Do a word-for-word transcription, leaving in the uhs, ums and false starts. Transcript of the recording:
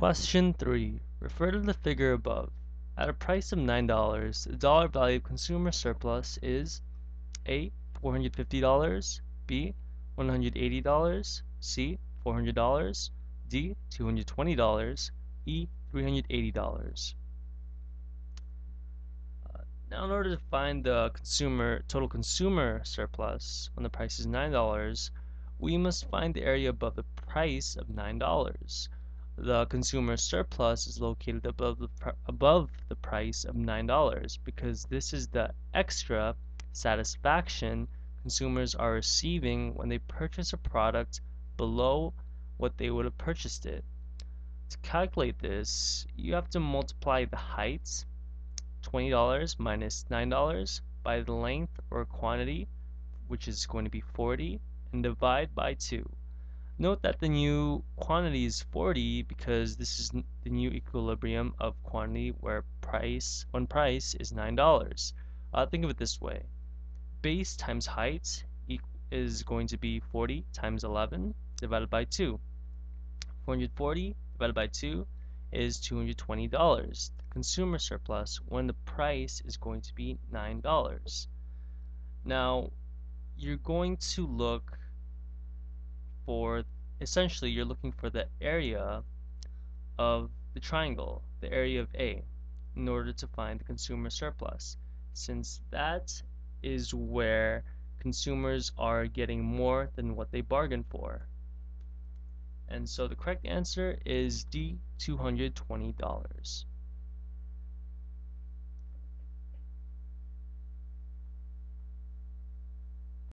Question three. Refer to the figure above. At a price of nine dollars, the dollar value of consumer surplus is A. four hundred fifty dollars, B. one hundred eighty dollars, C. four hundred dollars, D. two hundred twenty dollars, E. three hundred eighty dollars. Uh, now in order to find the consumer total consumer surplus when the price is nine dollars, we must find the area above the price of nine dollars. The consumer surplus is located above the, above the price of nine dollars because this is the extra satisfaction consumers are receiving when they purchase a product below what they would have purchased it. To calculate this, you have to multiply the height, twenty dollars minus nine dollars, by the length or quantity, which is going to be forty, and divide by two. Note that the new quantity is forty because this is the new equilibrium of quantity where price when price is nine dollars. Uh, think of it this way. Base times height is going to be forty times eleven divided by two. four hundred forty divided by two is two hundred twenty dollars. The consumer surplus when the price is going to be nine dollars. Now, you're going to look for, essentially you're looking for the area of the triangle, the area of A, in order to find the consumer surplus, since that is where consumers are getting more than what they bargained for. And so the correct answer is D, two hundred twenty dollars.